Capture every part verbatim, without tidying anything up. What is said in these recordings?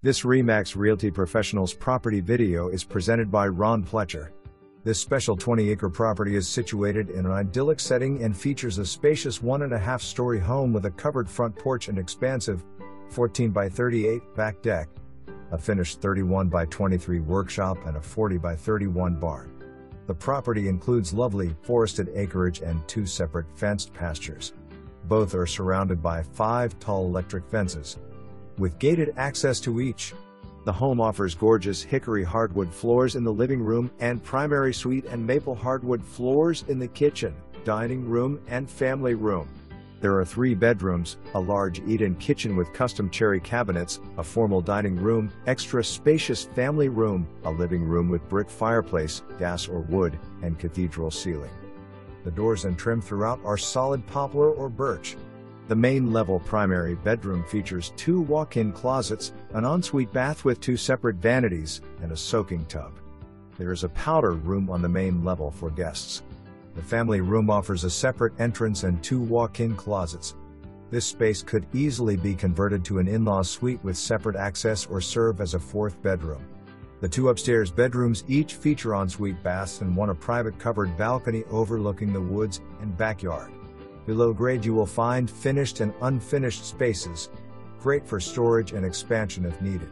This RE/MAX Realty Professionals property video is presented by Ron Plecher. This special twenty acre property is situated in an idyllic setting and features a spacious one and a half story home with a covered front porch and expansive fourteen by thirty-eight back deck, a finished thirty-one by twenty-three workshop and a forty by thirty-one barn. The property includes lovely forested acreage and two separate fenced pastures. Both are surrounded by five tall electric fences, with gated access to each. The home offers gorgeous hickory hardwood floors in the living room and primary suite and maple hardwood floors in the kitchen, dining room and family room. There are three bedrooms, a large eat-in kitchen with custom cherry cabinets, a formal dining room, extra spacious family room, a living room with brick fireplace, gas or wood, and cathedral ceiling. The doors and trim throughout are solid poplar or birch. The main level primary bedroom features two walk-in closets, an ensuite bath with two separate vanities, and a soaking tub. There is a powder room on the main level for guests. The family room offers a separate entrance and two walk-in closets. This space could easily be converted to an in-law suite with separate access or serve as a fourth bedroom. The two upstairs bedrooms each feature ensuite baths and one a private covered balcony overlooking the woods and backyard. Below grade you will find finished and unfinished spaces, great for storage and expansion if needed.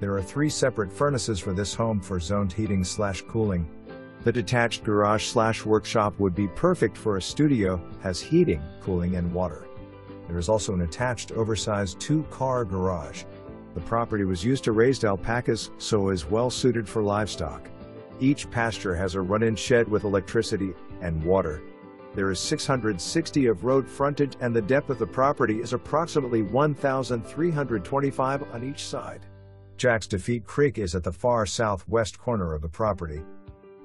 There are three separate furnaces for this home for zoned heating slash cooling. The detached garage slash workshop would be perfect for a studio, has heating, cooling and water. There is also an attached oversized two-car garage. The property was used to raise alpacas, so is well suited for livestock. Each pasture has a run-in shed with electricity and water. There is six hundred sixty of road frontage and the depth of the property is approximately one thousand three hundred twenty-five on each side. Jack's Defeat Creek is at the far southwest corner of the property.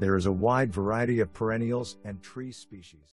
There is a wide variety of perennials and tree species.